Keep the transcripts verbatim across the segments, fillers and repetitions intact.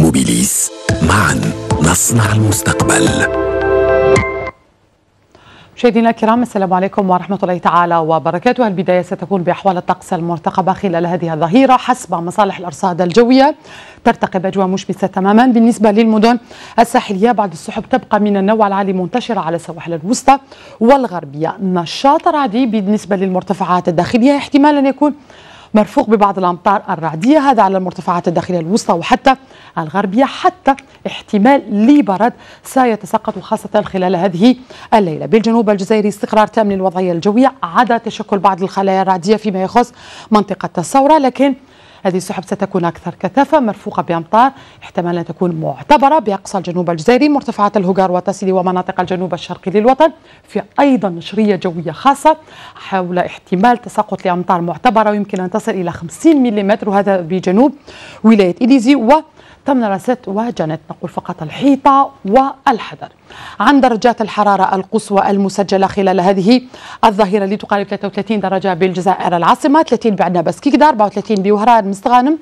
موبيليس، معا نصنع المستقبل. مشاهدينا الكرام، السلام عليكم ورحمة الله تعالى وبركاته. البداية ستكون بأحوال الطقس المرتقبة خلال هذه الظهيرة حسب مصالح الأرصاد الجوية. ترتقب أجواء مشمسة تماما بالنسبة للمدن الساحلية، بعد السحب تبقى من النوع العالي منتشرة على السواحل الوسطى والغربية، نشاط رعدي بالنسبة للمرتفعات الداخلية، احتمال أن يكون مرفوق ببعض الأمطار الرعدية، هذا على المرتفعات الداخلية الوسطى وحتى الغربية، حتى احتمال لبرد سيتساقط خاصة خلال هذه الليلة. بالجنوب الجزائري استقرار تام للوضعية الجوية عدا تشكل بعض الخلايا الرعدية فيما يخص منطقة الثورة، لكن هذه السحب ستكون أكثر كثافة مرفوقة بأمطار احتمال أن تكون معتبرة بأقصى الجنوب الجزائري، مرتفعات الهقار وتسلي ومناطق الجنوب الشرقي للوطن، في أيضا نشرية جوية خاصة حول احتمال تساقط لأمطار معتبرة ويمكن أن تصل إلى خمسين ملم، وهذا بجنوب ولاية إليزي وتمنراست وجنت. نقول فقط الحيطة والحذر. عن درجات الحرارة القصوى المسجلة خلال هذه الظهيرة اللي تقارب ثلاثة وثلاثين درجة بالجزائر العاصمة، ثلاثين بعدنا بسكيكدة، أربعة وثلاثين بوهران مستغانم،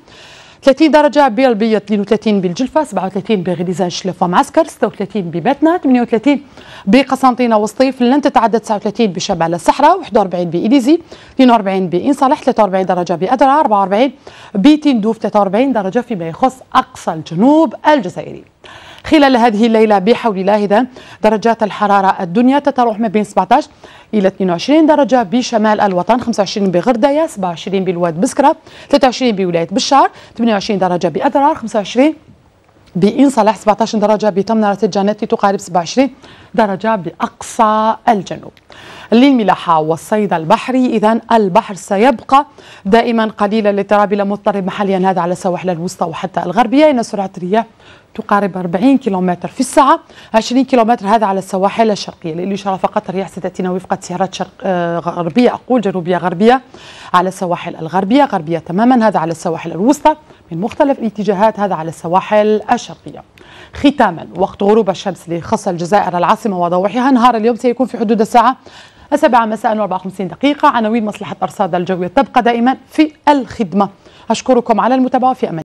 ثلاثين درجة بالبيض، اثنين وثلاثين بالجلفة، سبعة وثلاثين بغليزان الشلفة معسكر، ستة وثلاثين بباتنا، ثمانية وثلاثين بقسنطينة وسطيف، لن تتعدى تسعة وثلاثين بشبع الصحراء، واحد وأربعين بإليزي، اثنين وأربعين بانصالح، ثلاثة وأربعين درجة بأدرار، أربعة وأربعين بتندوف، ثلاثة وأربعين درجة فيما يخص أقصى الجنوب الجزائري. خلال هذه الليلة بحول الله إذا درجات الحرارة الدنيا تتراوح ما بين سبعة عشر إلى اثنين وعشرين درجة بشمال الوطن، خمسة وعشرين بغردايا، سبعة وعشرين بالواد بسكرة، ثلاثة وعشرين بولاية بشار، ثمانية وعشرين درجة بأدرار، خمسة وعشرين بانصالح، سبعة عشر درجة بتمنراس الجنات، تقارب سبعة وعشرين درجة بأقصى الجنوب. للملاحة والصيد البحري إذا البحر سيبقى دائما قليل الاضطراب إلى مضطرب محليا، هذا على السواحل الوسطى وحتى الغربية، إن سرعة الرياح تقارب أربعين كيلومتر في الساعة، عشرين كيلومتر هذا على السواحل الشرقية. للإشارة فقط الرياح ستأتينا وفق تيارات شرق غربية، أقول جنوبية غربية على السواحل الغربية، غربية تماما هذا على السواحل الوسطى من مختلف الاتجاهات، هذا على السواحل الشرقية. ختاما وقت غروب الشمس لخص الجزائر العاصمة وضوحها نهار اليوم سيكون في حدود الساعة السابعة مساء وأربعة وخمسين دقيقة. عناوين مصلحة أرصاد الجوية تبقى دائما في الخدمة. أشكركم على المتابعة في أمان.